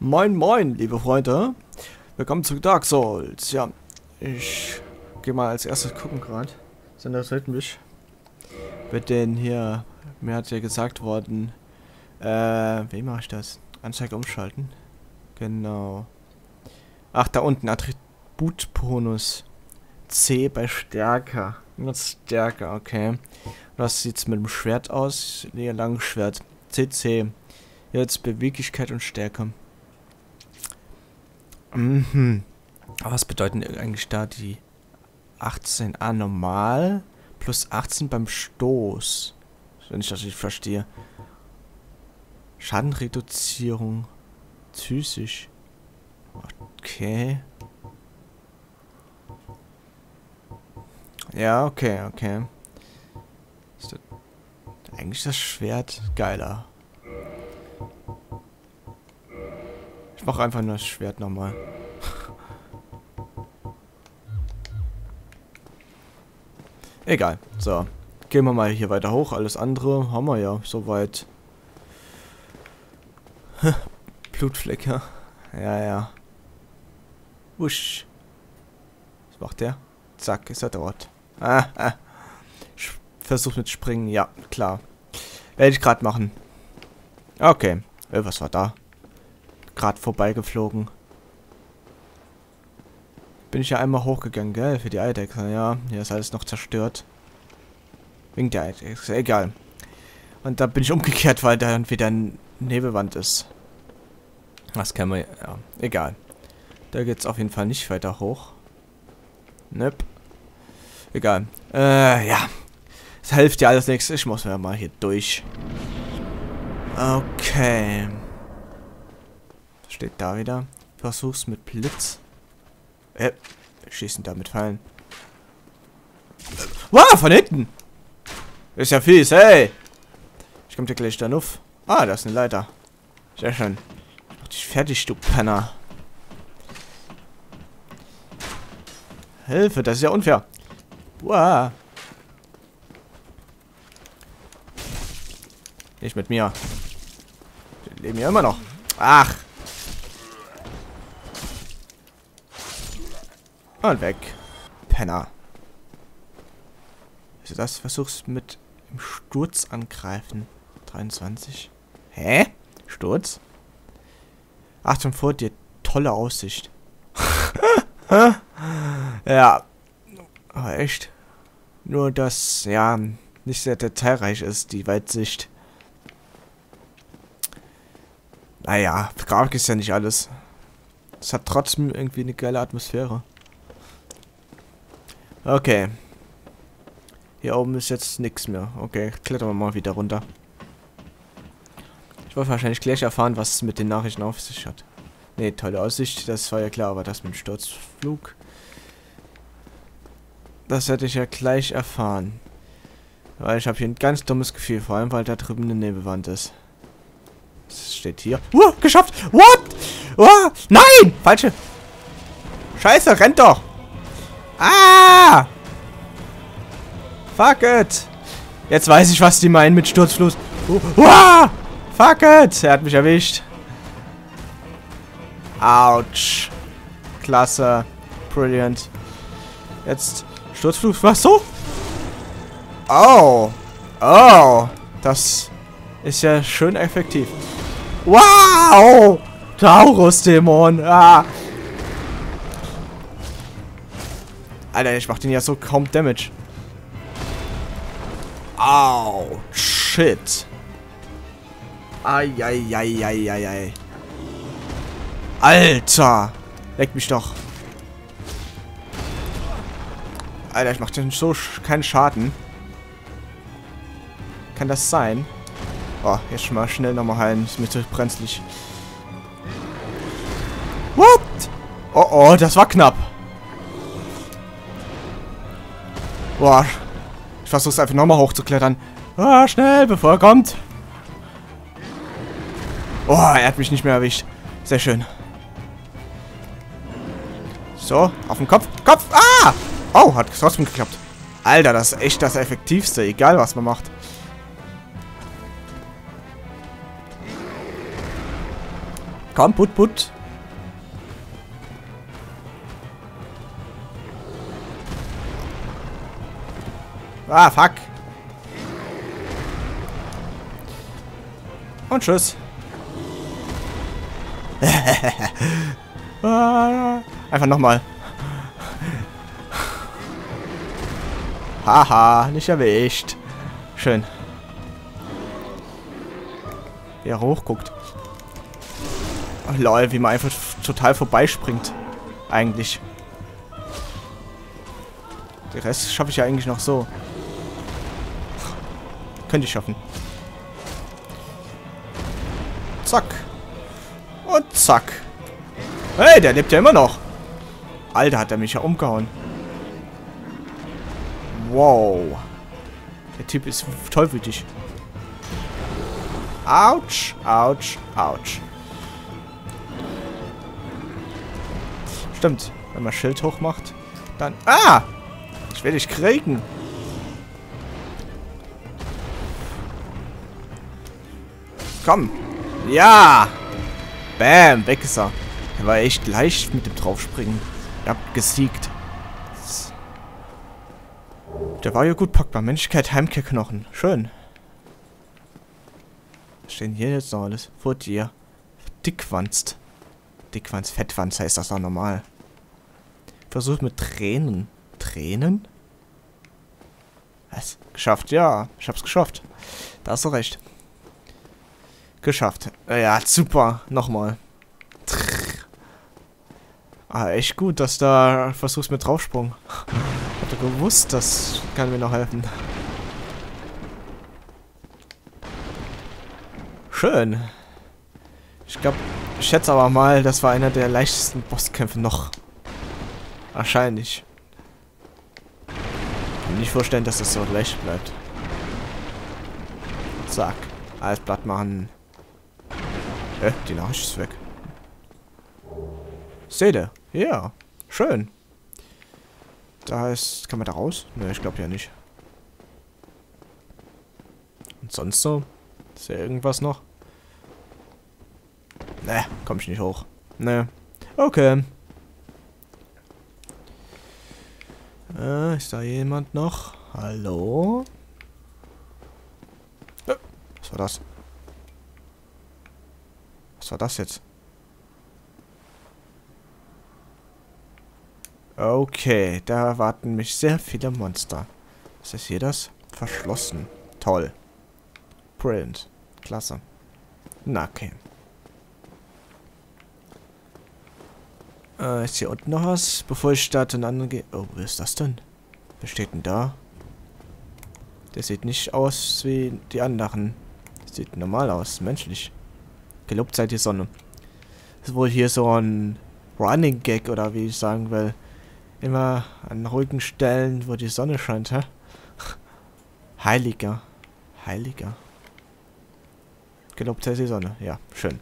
Moin moin, liebe Freunde. Willkommen zu Dark Souls. Ja, ich gehe mal als erstes gucken gerade. Sind das halt mich? Mit denen hier, mir hat ja gesagt worden, wie mache ich das? Anzeige umschalten. Genau. Ach, da unten, Attributbonus. C bei Stärke. Mit Stärke, okay. Was sieht's mit dem Schwert aus? Nee, langes Schwert. CC. Jetzt Beweglichkeit und Stärke. Mhm. Was bedeuten eigentlich da die 18a normal plus 18 beim Stoß? Wenn ich das nicht verstehe. Schadenreduzierung. Psychisch. Okay. Ja, okay, okay. Ist das eigentlich das Schwert geiler? Ich mach einfach nur das Schwert nochmal. Egal. So. Gehen wir mal hier weiter hoch. Alles andere haben wir ja soweit. Blutflecke. Ja, ja. Wusch. Was macht der? Zack, ist er dort. Versuch mit Springen. Ja, klar. Werde ich gerade machen. Okay. Was war da? Gerade vorbeigeflogen. Bin ich ja einmal hochgegangen, gell? Für die Eidechse. Ja, hier ist alles noch zerstört. Wegen der Eidechse. Egal. Und da bin ich umgekehrt, weil da dann wieder ein Nebelwand ist. Das kann man ja. Egal. Da geht's auf jeden Fall nicht weiter hoch. Nope. Egal. Ja. Das hilft ja alles nichts. Ich muss ja mal hier durch. Okay. Steht da wieder. Versuch's mit Blitz. Schießen damit Fallen. Wow, von hinten! Ist ja fies, hey! Ich komm dir gleich dann auf. Ah, da ist eine Leiter. Sehr schön. Ich mach dich fertig, du Penner. Hilfe, das ist ja unfair. Wow. Nicht mit mir. Wir leben ja immer noch. Ach. Und weg. Penner. Also das versuchst mit im Sturz angreifen. 23. Hä? Sturz? Achtung vor dir. Tolle Aussicht. Ja. Aber echt. Nur, dass, ja, nicht sehr detailreich ist, die Weitsicht. Naja, Grafik ist ja nicht alles. Es hat trotzdem irgendwie eine geile Atmosphäre. Okay. Hier oben ist jetzt nichts mehr. Okay, klettern wir mal wieder runter. Ich wollte wahrscheinlich gleich erfahren, was es mit den Nachrichten auf sich hat. Ne, tolle Aussicht, das war ja klar, aber das mit dem Sturzflug. Das hätte ich ja gleich erfahren. Weil ich habe hier ein ganz dummes Gefühl, vor allem weil da drüben eine Nebelwand ist. Das steht hier. Geschafft! What? Nein! Falsche! Scheiße, rennt doch! Ah! Fuck it! Jetzt weiß ich, was die meinen mit Sturzfluss. Fuck it! Er hat mich erwischt. Autsch. Klasse. Brilliant. Jetzt Sturzfluss. Was so? Oh. Oh. Das ist ja schön effektiv. Wow! Taurus-Dämon. Ah! Alter, ich mach den ja so kaum Damage. Au, shit. Eieieiei. Alter. Leck mich doch. Alter, ich mach den so keinen Schaden. Kann das sein? Oh, jetzt schon mal schnell nochmal heilen. Ist mir zu brenzlig. What? Oh, oh, das war knapp. Boah, ich versuch's einfach nochmal hochzuklettern. Ah, schnell, bevor er kommt. Oh, er hat mich nicht mehr erwischt. Sehr schön. So, auf den Kopf. Kopf! Ah! Oh, hat trotzdem geklappt. Alter, das ist echt das Effektivste. Egal, was man macht. Komm, put, put. Ah, fuck. Und tschüss. Einfach nochmal. Haha, nicht erwischt. Schön. Wie er hochguckt. Oh, lol, wie man einfach total vorbeispringt. Eigentlich. Den Rest schaffe ich ja eigentlich noch so. Könnte ich schaffen. Zack. Und zack. Hey, der lebt ja immer noch. Alter, hat er mich ja umgehauen. Wow. Der Typ ist tollwütig. Autsch, autsch, autsch. Stimmt. Wenn man Schild hoch macht, dann... Ah! Ich will dich kriegen. Komm. Ja! Bam, weg ist er. Er war echt leicht mit dem Draufspringen. Ihr habt gesiegt. Der war ja gut packbar. Menschlichkeit, Heimkehrknochen. Schön. Was steht denn hier jetzt noch alles? Vor dir. Dickwanst. Dickwanst, Fettwanst heißt das doch normal. Versuch mit Tränen. Tränen? Was? Geschafft, ja. Ich hab's geschafft. Da hast du recht. Geschafft. Ja, super. Nochmal. Ah, echt gut, dass da versuchst mit Draufsprung. Ich hatte gewusst, das kann mir noch helfen. Schön. Ich glaube, ich schätze aber mal, das war einer der leichtesten Bosskämpfe noch. Wahrscheinlich. Ich kann mir nicht vorstellen, dass das so leicht bleibt. Zack. Alles platt machen. Die Nachricht ist weg. Seht ihr? Ja. Schön. Da ist... Kann man da raus? Ne, ich glaube ja nicht. Und sonst so? Ist ja irgendwas noch? Ne, komm ich nicht hoch. Ne. Okay. Ist da jemand noch? Hallo? Was war das? Was war das jetzt? Okay, da erwarten mich sehr viele Monster. Was ist hier das? Verschlossen. Toll. Brilliant. Klasse. Na, okay. Ist hier unten noch was? Bevor ich da den anderen gehe... Oh, was ist das denn? Wer steht denn da? Der sieht nicht aus wie die anderen. Das sieht normal aus, menschlich. Gelobt sei die Sonne. Das ist wohl hier so ein Running Gag, oder wie ich sagen will. Immer an ruhigen Stellen, wo die Sonne scheint, hä? Heiliger. Heiliger. Gelobt sei die Sonne. Ja, schön.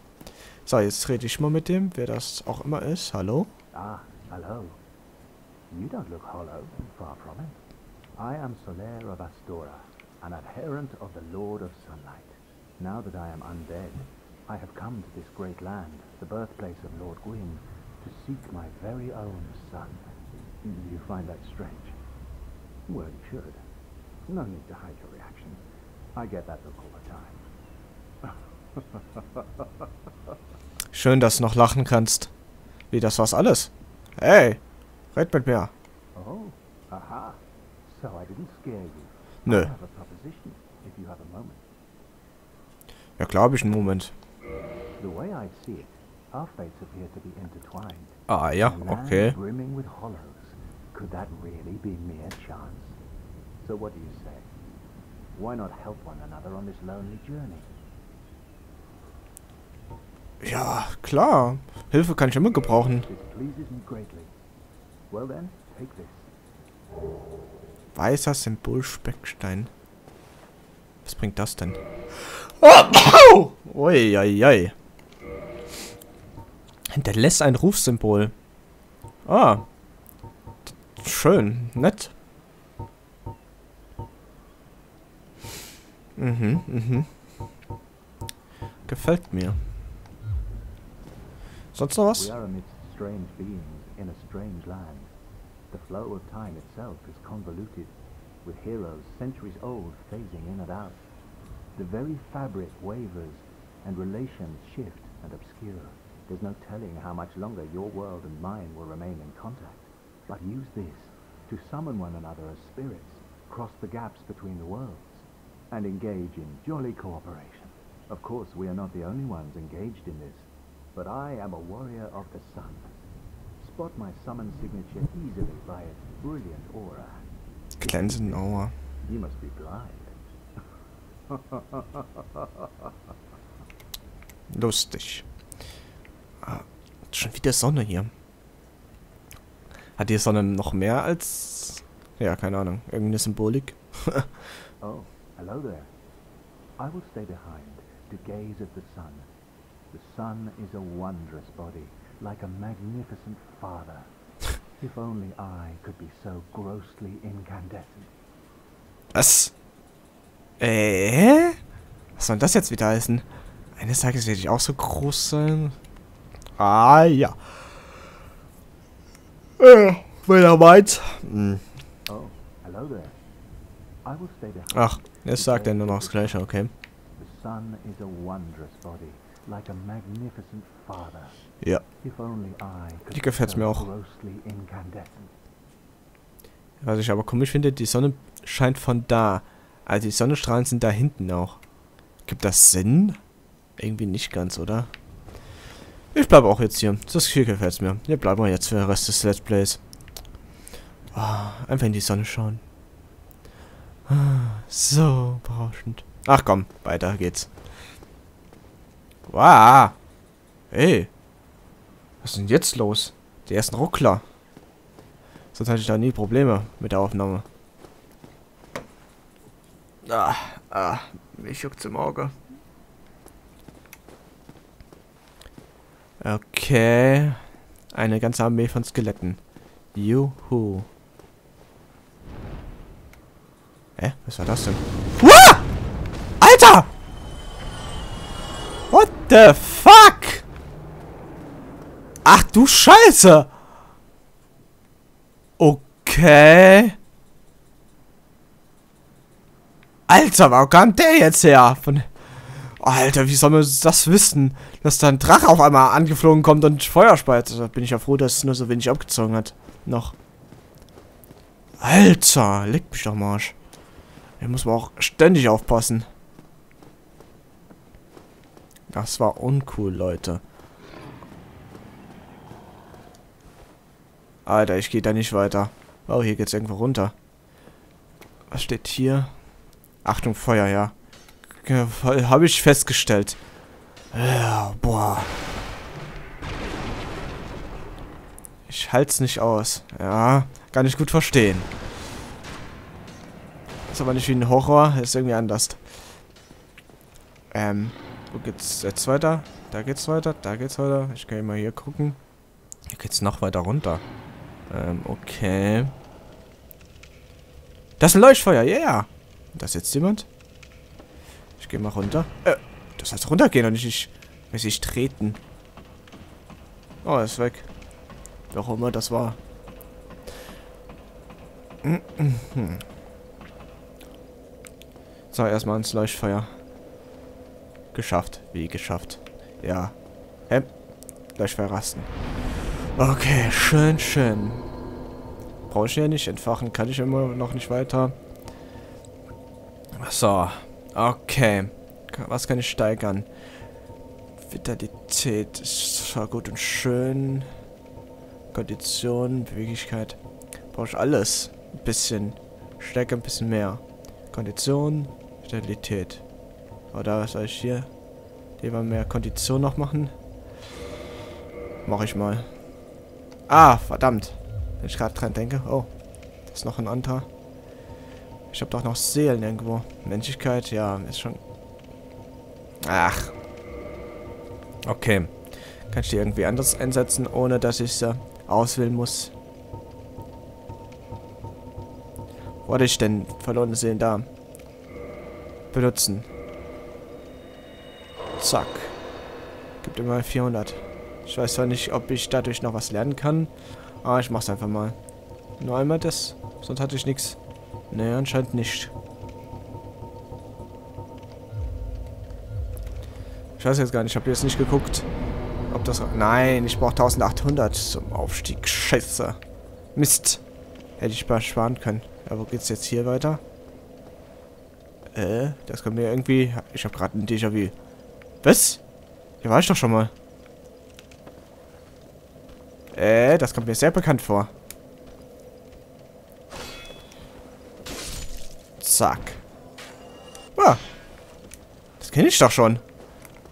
So, jetzt rede ich mal mit dem, wer das auch immer ist. Hallo? Ah, hallo. You don't look hollow, far from it. I am Solaire of Astora, an adherent of the Lord of Sunlight. Now that I am undead, I have come to this great land, the birthplace of Lord Gwyn, to seek my very own son. You find that strange? Well, you should. No need to hide your reaction. I get that look all the time. Schön, dass du noch lachen kannst. Wie, das war's alles? Hey, red mit mir. Oh, aha. So I didn't scare you. Nö. I have a proposition, if you have a moment. Ja, klar habe ich einen Moment. The way I see it, our fates appear to be intertwined. Ah ja, okay. Could that really be mere chance? So what do you say? Why not help one another on this lonely journey? Ja, klar. Hilfe kann ich immer gebrauchen. Weißer Symbolspeckstein. Was bringt das denn? Oh! Oi, oi, oi. Hinterlässt ein Rufsymbol. Ah. Schön, nett. Mhm, mhm. Gefällt mir. Sonst noch was? The very fabric wavers and relations shift and obscure. There's no telling how much longer your world and mine will remain in contact. But use this to summon one another as spirits, cross the gaps between the worlds, and engage in jolly cooperation. Of course, we are not the only ones engaged in this, but I am a warrior of the sun. Spot my summon signature easily by its brilliant aura. Glänzend Aura. You must be blind. Lustig. Ah, schon wieder Sonne hier. Hat die Sonne noch mehr als... Ja, keine Ahnung. Irgendeine Symbolik. Oh, hello there. I will stay behind to gaze at the sun. The sun is a wondrous body, like a magnificent father. If only I could be so grossly incandescent. Was? Was soll das jetzt wieder heißen? Eines Tages werde ich auch so groß sein. Ah, ja. Wenn er meint. Ach, jetzt sagt er nur noch das Gleiche, okay. Ja. Die gefällt mir auch. Was ich aber komisch finde, die Sonne scheint von da. Also die Sonnenstrahlen sind da hinten auch. Gibt das Sinn? Irgendwie nicht ganz, oder? Ich bleibe auch jetzt hier. Das hier gefällt mir. Hier bleiben wir jetzt für den Rest des Let's Plays. Oh, einfach in die Sonne schauen. So berauschend. Ach komm, weiter geht's. Wow. Hey. Was ist denn jetzt los? Die ersten Ruckler. Sonst hatte ich da nie Probleme mit der Aufnahme. Mich juckt's im Auge. Okay. Eine ganze Armee von Skeletten. Juhu. Hä? Was war das denn? Uah! Alter! What the fuck? Ach du Scheiße! Okay. Alter, warum kam der jetzt her? Alter, wie soll man das wissen? Dass da ein Drache auf einmal angeflogen kommt und Feuer spaltet. Da bin ich ja froh, dass es nur so wenig abgezogen hat. Noch. Alter, leck mich doch am Arsch. Hier muss man auch ständig aufpassen. Das war uncool, Leute. Alter, ich gehe da nicht weiter. Oh, hier geht's irgendwo runter. Was steht hier? Achtung, Feuer, ja. Habe ich festgestellt. Ja, boah. Ich halt's nicht aus. Ja, kann ich gut verstehen. Ist aber nicht wie ein Horror, ist irgendwie anders. Wo geht's jetzt weiter? Da geht's weiter, da geht's weiter. Ich kann immer hier gucken. Hier geht's noch weiter runter. Okay. Das ist ein Leuchtfeuer, ja. Yeah. Da ist jetzt jemand. Ich gehe mal runter. Das heißt runtergehen und nicht mäßig treten. Oh, er ist weg. Wie auch immer das war. So, erstmal ans Leuchtfeuer. Geschafft. Wie geschafft. Ja. Leuchtfeuer rasten. Okay, schön, schön. Brauche ich ja nicht. Entfachen kann ich immer noch nicht weiter. So, okay. Was kann ich steigern? Vitalität ist zwar gut und schön. Kondition, Beweglichkeit. Brauche ich alles. Ein bisschen. Stärke ein bisschen mehr. Kondition, Vitalität. Oder soll ich hier lieber mehr Kondition noch machen? Mache ich mal. Ah, verdammt. Wenn ich gerade dran denke. Oh, das ist noch ein anderer. Ich habe doch noch Seelen irgendwo. Menschlichkeit, ja, ist schon... Ach. Okay. Kann ich die irgendwie anders einsetzen, ohne dass ich sie auswählen muss? Wo hatte ich denn verlorene Seelen da? Benutzen. Zack. Gibt immer 400. Ich weiß zwar nicht, ob ich dadurch noch was lernen kann, aber ich mach's einfach mal. Nur einmal das, sonst hatte ich nichts. Naja, anscheinend nicht. Ich weiß jetzt gar nicht, ich habe jetzt nicht geguckt, ob das... Nein, ich brauche 1800 zum Aufstieg. Scheiße. Mist. Hätte ich mal sparen können. Aber wo geht's jetzt hier weiter? Das kommt mir irgendwie... Ich habe gerade ein Déjà-vu. Was? Hier war ich doch schon mal. Das kommt mir sehr bekannt vor. Zack. Ah. Das kenne ich doch schon.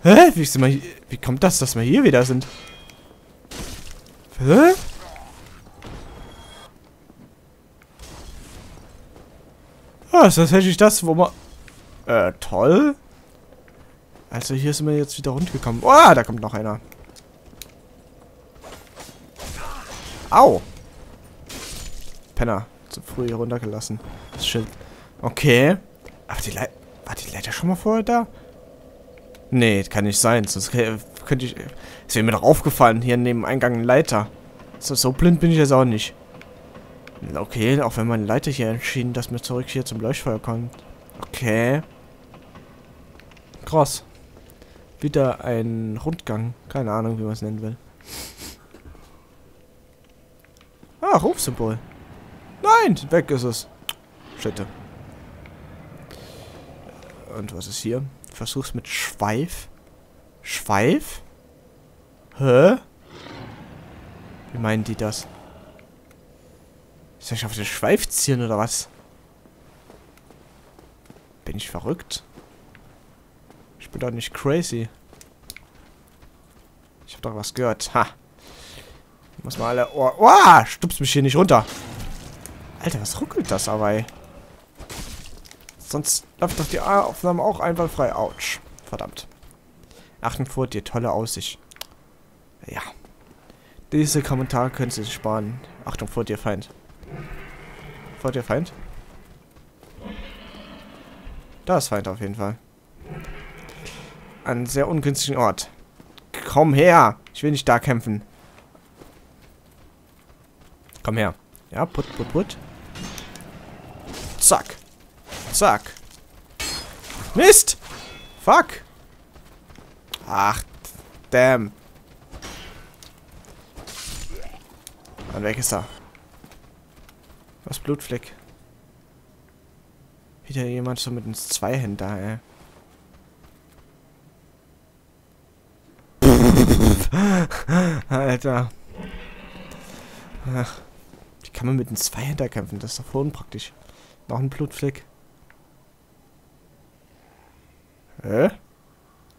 Hä? Wie, sind wir hier? Wie kommt das, dass wir hier wieder sind? Hä? Ah, ist tatsächlich das, wo man... toll. Also hier sind wir jetzt wieder rundgekommen. Oh, da kommt noch einer. Au. Penner. Zu früh hier runtergelassen. Das Schild. Okay. Aber die Leiter... War die Leiter schon mal vorher da? Nee, kann nicht sein. Sonst könnte ich... Es wäre mir doch aufgefallen. Hier neben dem Eingang eine Leiter. So blind bin ich jetzt auch nicht. Okay, auch wenn meine Leiter hier entschieden, dass mir zurück hier zum Leuchtfeuer kommt. Okay. Krass. Wieder ein Rundgang. Keine Ahnung, wie man es nennen will. Ah, Rufsymbol. Nein, weg ist es. Stätte. Und was ist hier? Versuch's mit Schweif. Schweif? Hä? Wie meinen die das? Soll ich auf den Schweif ziehen oder was? Bin ich verrückt? Ich bin doch nicht crazy. Ich hab doch was gehört. Ha! Muss mal alle... Oh, oh, stupst mich hier nicht runter. Alter, was ruckelt das aber, ey? Sonst läuft doch die Aufnahme auch einwandfrei. Autsch. Verdammt. Achten vor dir, tolle Aussicht. Ja. Diese Kommentare können Sie sich sparen. Achtung vor dir, Feind. Vor dir, Feind? Da ist Feind auf jeden Fall. An sehr ungünstigen Ort. Komm her! Ich will nicht da kämpfen. Komm her. Ja, put, put, put. Zack. Zack. Mist! Fuck! Ach, damn. Und weg ist er. Was Blutfleck. Wieder jemand so mit uns Zweihänder, ey. Alter. Ach. Wie kann man mit einem Zweihänder kämpfen? Das ist doch voll unpraktisch. Noch ein Blutfleck. Hä?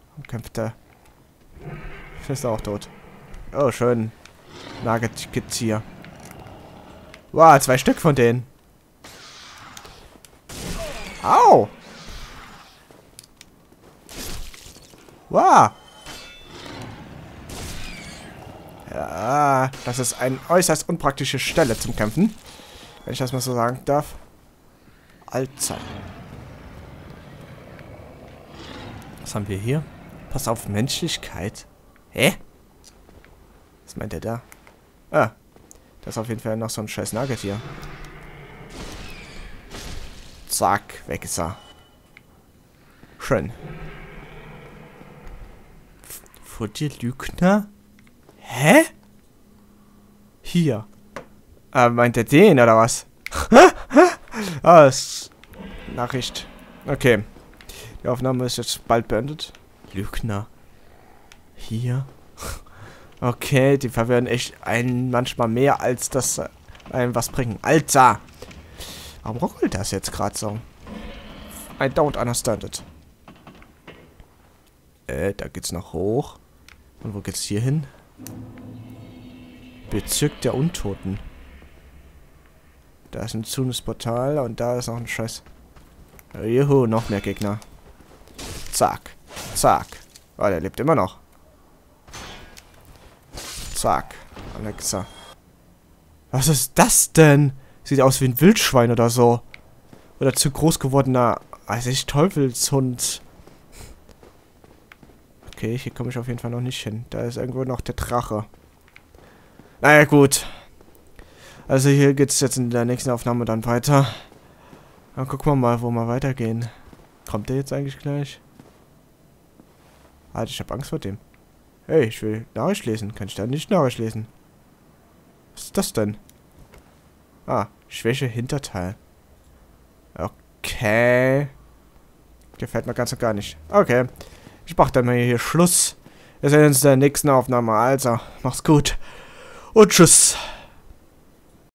Warum kämpft der? Ich bin auch tot. Oh, schön. Nugget gibt's hier. Wow, 2 Stück von denen. Au! Wow! Ja, das ist eine äußerst unpraktische Stelle zum Kämpfen. Wenn ich das mal so sagen darf. Allzeit. Was haben wir hier? Pass auf, Menschlichkeit. Hä? Was meint der da? Ah. Das ist auf jeden Fall noch so ein scheiß Nugget hier. Zack, weg ist er. Schön. Vor dir, Lügner? Hä? Hier. Meint er den oder was? Ah, ist Nachricht. Okay. Die Aufnahme ist jetzt bald beendet. Lügner. Hier. Okay, die verwirren echt einen manchmal mehr, als dass einem was bringen. Alter! Warum ruckelt das jetzt gerade so? I don't understand it. Da geht's noch hoch. Und wo geht's hier hin? Bezirk der Untoten. Da ist ein zunes Portal und da ist noch ein Scheiß. Juhu, noch mehr Gegner. Zack. Zack. Oh, der lebt immer noch. Zack. Alexa. Was ist das denn? Sieht aus wie ein Wildschwein oder so. Oder zu groß gewordener, weiß ich, Teufelshund. Okay, hier komme ich auf jeden Fall noch nicht hin. Da ist irgendwo noch der Drache. Naja, gut. Also hier geht es jetzt in der nächsten Aufnahme dann weiter. Dann gucken wir mal, wo wir weitergehen. Kommt der jetzt eigentlich gleich? Alter, ich habe Angst vor dem. Hey, ich will Nachricht lesen. Kann ich da nicht Nachricht lesen? Was ist das denn? Ah, Schwäche Hinterteil. Okay. Gefällt mir ganz und gar nicht. Okay. Ich mach dann mal hier Schluss. Wir sehen uns in der nächsten Aufnahme. Also, mach's gut. Und tschüss.